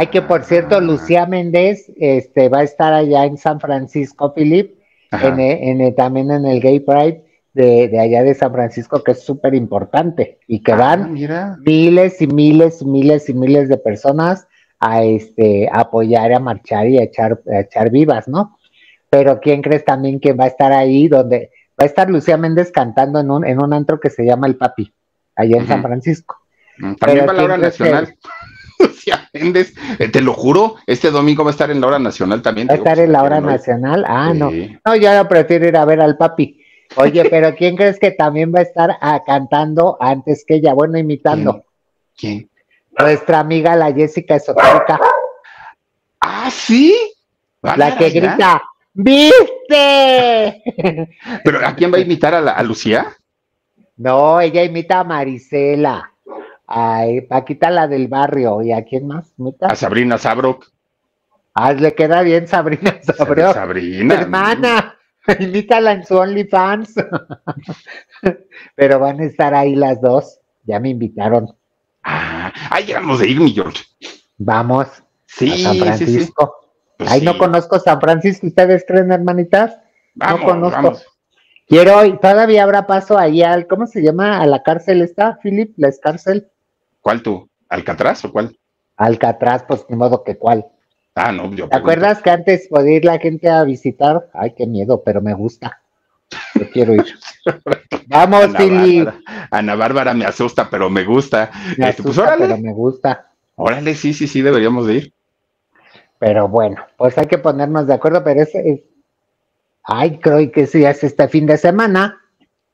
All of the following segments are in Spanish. Ay, que por cierto, Lucía Méndez va a estar allá en San Francisco, Philip, también en el Gay Pride de allá de San Francisco, que es súper importante, y que van miles y miles y miles y miles de personas a apoyar, a marchar y a echar vivas, ¿no? Pero ¿quién crees también que va a estar ahí? Donde va a estar Lucía Méndez cantando en un antro que se llama El Papi, allá en San Francisco. También va a la hora nacional. Lucía Méndez, te lo juro, este domingo va a estar en la hora nacional también. ¿Va a estar en la hora nacional? Ah, no. No, yo prefiero ir a ver al Papi. Oye, pero ¿quién crees que también va a estar cantando antes que ella? Bueno, imitando. ¿Quién? Nuestra amiga, la Jessica Esotarca. ¿Ah, sí? La que grita, ¡viste! ¿Pero a quién va a imitar? ¿A Lucía? No, ella imita a Marisela. Ay, Paquita la del barrio. ¿Y a quién más? ¿Mita? A Sabrina Sabro. Ah, le queda bien Sabrina Sabro. Sabrina. Hermana, invítala en su OnlyFans. Pero van a estar ahí las dos. Ya me invitaron. Ah, ahí vamos de ir, mi George. Vamos. Sí, a San Francisco. Sí, sí. Pues ahí sí. No conozco San Francisco. ¿Ustedes creen, hermanitas? Vamos, no conozco. Vamos. Quiero, todavía habrá paso ahí al, ¿cómo se llama? A la cárcel está, Philip, la cárcel. ¿Cuál tú? ¿Alcatraz o cuál? Alcatraz, pues ni modo que cuál. Ah, no, yo. ¿Te acuerdas que antes podía ir la gente a visitar? Ay, qué miedo, pero me gusta. Yo quiero ir. Vamos, Ana Philip. Bárbara. Ana Bárbara me asusta, pero me gusta. Me asusta, pues, órale. Pero me gusta. Órale, sí, sí, sí, deberíamos de ir. Pero bueno, pues hay que ponernos de acuerdo, pero ese es... Ay, creo que sí, es este fin de semana,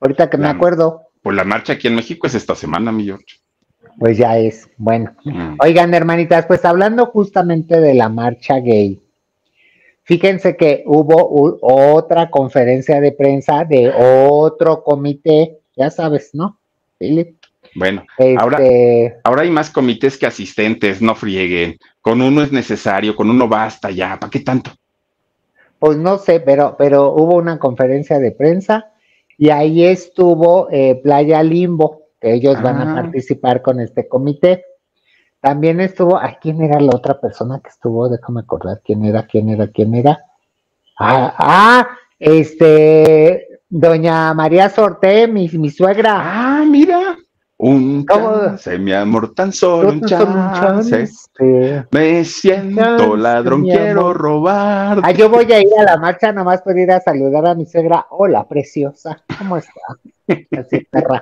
ahorita que me acuerdo. Pues la marcha aquí en México es esta semana, mi George. Pues ya es, bueno. Oigan, hermanitas, pues hablando justamente de la marcha gay, fíjense que hubo otra conferencia de prensa de otro comité, ya sabes, ¿no, Philip? Bueno, ahora hay más comités que asistentes, no frieguen. Con uno es necesario, con uno basta ya, ¿para qué tanto? Pues no sé, pero hubo una conferencia de prensa y ahí estuvo Playa Limbo, que ellos van a participar con este comité. También estuvo, ¿a quién era la otra persona que estuvo? Déjame acordar, ¿quién era? Doña María Sorte, mi suegra. Ah, mira. Un chance, mi amor, tan solo un chance. Me siento ladrón, quiero robar. Ah, yo voy a ir a la marcha nomás por ir a saludar a mi suegra. Hola, preciosa, ¿cómo está? Así, perra.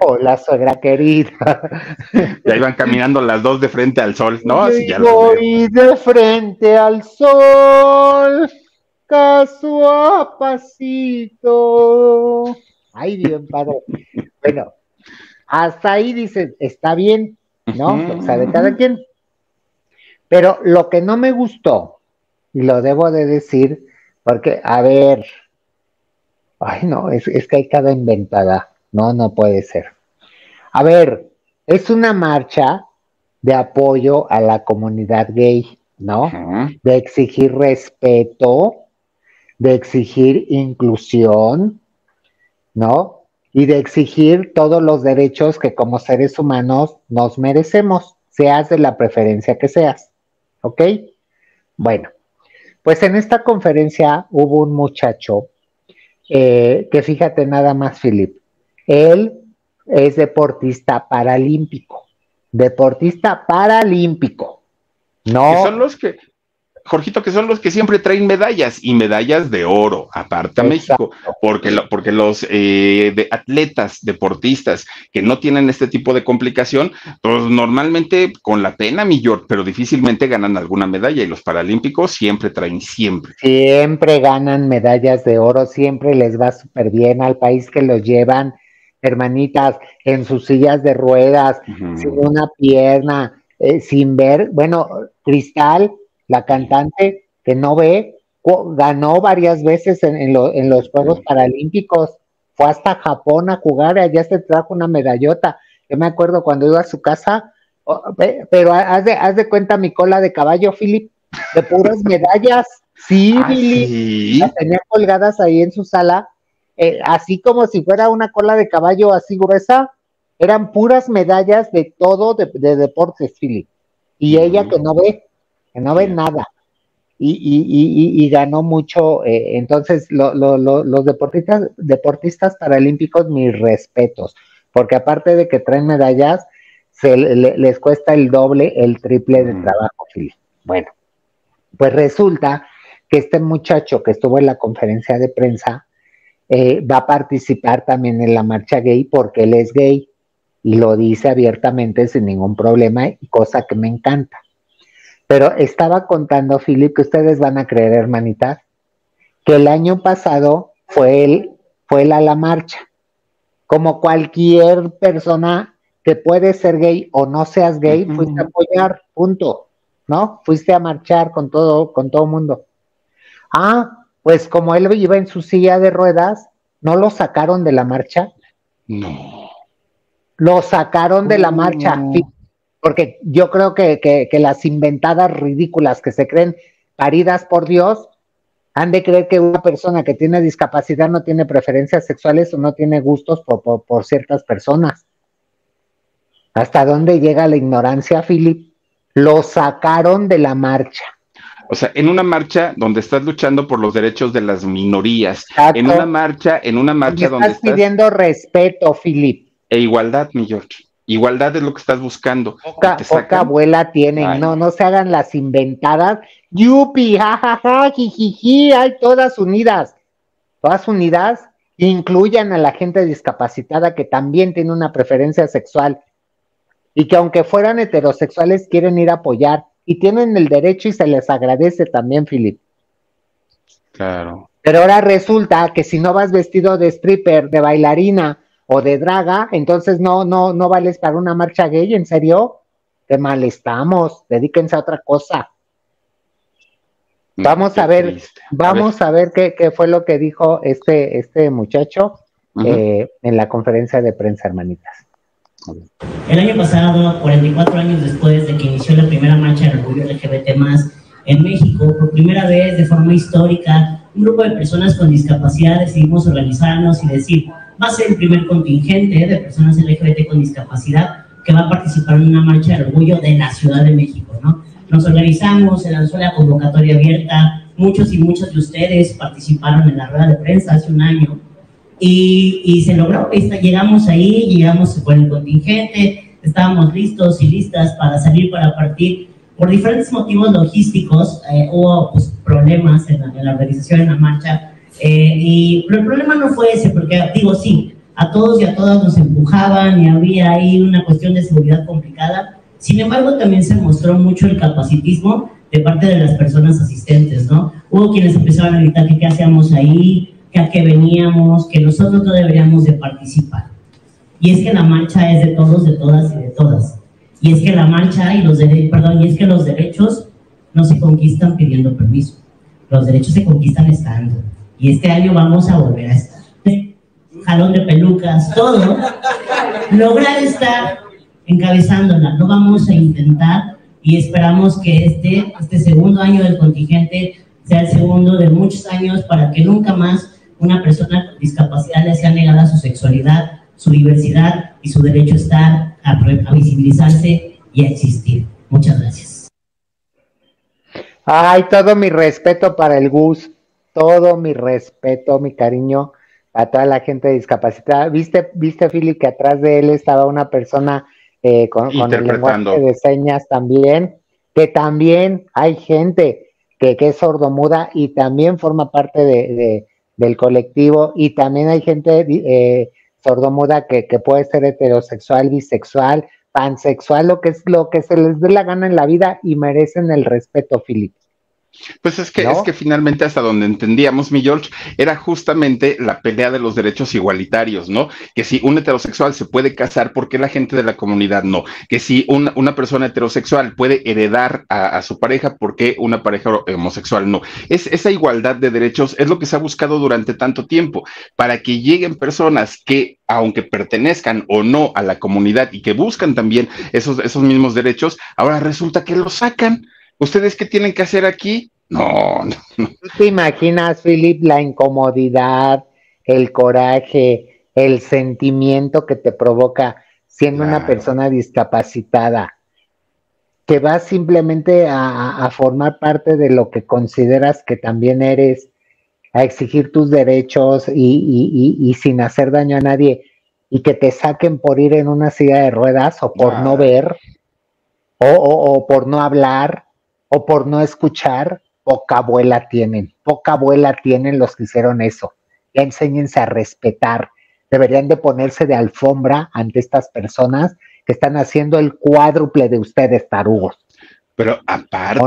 Hola, suegra querida. Y ahí van caminando las dos de frente al sol, ¿no? Así ya voy de frente al sol, caso a pasito. Ay, bien, padre. Bueno. Hasta ahí dices, está bien, ¿no? O sea, de cada quien. Pero lo que no me gustó, y lo debo de decir, porque, a ver, ay, no, es que hay cada inventada. No puede ser. A ver, es una marcha de apoyo a la comunidad gay, ¿no? De exigir respeto, de exigir inclusión, ¿no? Y de exigir todos los derechos que como seres humanos nos merecemos, seas de la preferencia que seas, ¿ok? Bueno, pues en esta conferencia hubo un muchacho que fíjate nada más, Philip, él es deportista paralímpico, ¿no? Que son los que, Jorgito, que son los que siempre traen medallas y medallas de oro, aparte a México, porque los atletas, deportistas que no tienen este tipo de complicación, pues normalmente con la pena, mi George, pero difícilmente ganan alguna medalla y los paralímpicos siempre ganan medallas de oro, siempre les va súper bien al país que los llevan, hermanitas, en sus sillas de ruedas, sin una pierna, sin ver, bueno, Cristal, la cantante que no ve, ganó varias veces en los Juegos Paralímpicos, fue hasta Japón a jugar, allá se trajo una medallota, yo me acuerdo cuando iba a su casa, pero haz de cuenta mi cola de caballo, Philip, de puras medallas, sí, Philip, ¿sí? Las tenía colgadas ahí en su sala, así como si fuera una cola de caballo así gruesa, eran puras medallas de todo, de deportes, Philip. Y ella que no ve nada. Y ganó mucho, entonces los deportistas paralímpicos, mis respetos, porque aparte de que traen medallas, les cuesta el doble, el triple de trabajo. Bueno, pues resulta que este muchacho que estuvo en la conferencia de prensa va a participar también en la marcha gay porque él es gay y lo dice abiertamente sin ningún problema, cosa que me encanta. Pero estaba contando, Philip, que ustedes van a creer, hermanitas, que el año pasado fue él a la marcha. Como cualquier persona que puede ser gay o no seas gay, fuiste a apoyar, punto, ¿no? Fuiste a marchar con todo mundo. Ah, pues como él iba en su silla de ruedas, ¿no lo sacaron de la marcha? No. Lo sacaron de la marcha, Philip. Porque yo creo que las inventadas ridículas que se creen paridas por Dios han de creer que una persona que tiene discapacidad no tiene preferencias sexuales o no tiene gustos por ciertas personas. ¿Hasta dónde llega la ignorancia, Philip? Lo sacaron de la marcha. O sea, en una marcha donde estás luchando por los derechos de las minorías. Exacto. En una marcha donde estás pidiendo respeto, Philip. E igualdad, mi George. Igualdad es lo que estás buscando. Poca abuela tienen. Ay. No se hagan las inventadas. Yupi, jajaja, jijiji, hay todas unidas. Todas unidas, incluyan a la gente discapacitada que también tiene una preferencia sexual y que aunque fueran heterosexuales quieren ir a apoyar y tienen el derecho y se les agradece también, Philip. Claro. Pero ahora resulta que si no vas vestido de stripper, de bailarina o de draga, entonces no vales para una marcha gay, ¿en serio? Qué mal estamos, dedíquense a otra cosa. Vamos a ver qué fue lo que dijo este muchacho en la conferencia de prensa, hermanitas. El año pasado, 44 años después de que inició la primera marcha del orgullo LGBT+, en México, por primera vez de forma histórica, un grupo de personas con discapacidad decidimos organizarnos y decir: va a ser el primer contingente de personas LGBT con discapacidad que va a participar en una marcha del orgullo de la Ciudad de México, ¿no? Nos organizamos, se lanzó la convocatoria abierta, muchos y muchas de ustedes participaron en la rueda de prensa hace un año y se logró. Llegamos ahí, llegamos por el contingente, estábamos listos y listas para salir, para partir. Por diferentes motivos logísticos hubo problemas en la organización de la marcha. Pero el problema no fue ese, porque digo, sí, a todos y a todas nos empujaban y había ahí una cuestión de seguridad complicada. Sin embargo, también se mostró mucho el capacitismo de parte de las personas asistentes, ¿no? Hubo quienes empezaron a gritar que qué hacíamos ahí, que a qué veníamos, que nosotros no deberíamos de participar. Y es que la marcha es de todos, de todas y de todas. Y es que la marcha y es que los derechos no se conquistan pidiendo permiso. Los derechos se conquistan estando. Y este año vamos a volver a estar. Jalón de pelucas, todo. Lograr estar encabezándola. No vamos a intentar y esperamos que este segundo año del contingente sea el segundo de muchos años para que nunca más una persona con discapacidad le sea negada su sexualidad, su diversidad y su derecho a estar, a visibilizarse y a existir. Muchas gracias. Ay, todo mi respeto para el Gus. Todo mi respeto, mi cariño a toda la gente discapacitada. ¿Viste, Philip, que atrás de él estaba una persona con el lenguaje de señas también? Que también hay gente que es sordomuda y también forma parte del colectivo. Y también hay gente sordomuda que puede ser heterosexual, bisexual, pansexual, lo que se les dé la gana en la vida y merecen el respeto, Philip. Pues es que finalmente hasta donde entendíamos, mi George, era justamente la pelea de los derechos igualitarios, ¿no? Que si un heterosexual se puede casar, ¿por qué la gente de la comunidad no? Que si una persona heterosexual puede heredar a su pareja, ¿por qué una pareja homosexual no? Esa igualdad de derechos es lo que se ha buscado durante tanto tiempo, para que lleguen personas que, aunque pertenezcan o no a la comunidad y que buscan también esos mismos derechos, ahora resulta que los sacan. ¿Ustedes qué tienen que hacer aquí? No. ¿Te imaginas, Philip, la incomodidad, el coraje, el sentimiento que te provoca siendo una persona discapacitada? que vas simplemente a formar parte de lo que consideras que también eres, a exigir tus derechos y sin hacer daño a nadie, y que te saquen por ir en una silla de ruedas o por no ver, o por no hablar, o por no escuchar. Poca abuela tienen los que hicieron eso. Ya enséñense a respetar. Deberían de ponerse de alfombra ante estas personas que están haciendo el cuádruple de ustedes, tarugos. Pero aparte,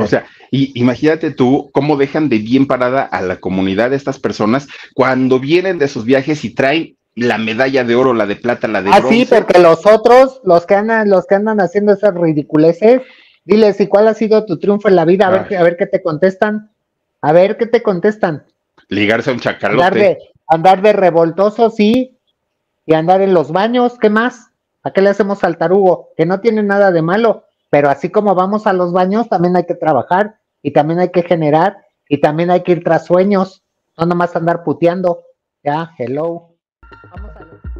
o sea, imagínate tú cómo dejan de bien parada a la comunidad de estas personas cuando vienen de sus viajes y traen la medalla de oro, la de plata, la de bronce. Así, porque los otros, los que andan haciendo esas ridiculeces, diles, ¿y cuál ha sido tu triunfo en la vida? A ver qué te contestan. A ver qué te contestan. Ligarse a un chacalote. Andar de revoltoso, sí, y andar en los baños, ¿qué más? ¿A qué le hacemos al tarugo? Que no tiene nada de malo, pero así como vamos a los baños, también hay que trabajar, y también hay que generar, y también hay que ir tras sueños, no nomás andar puteando. Ya, hello. Vamos a...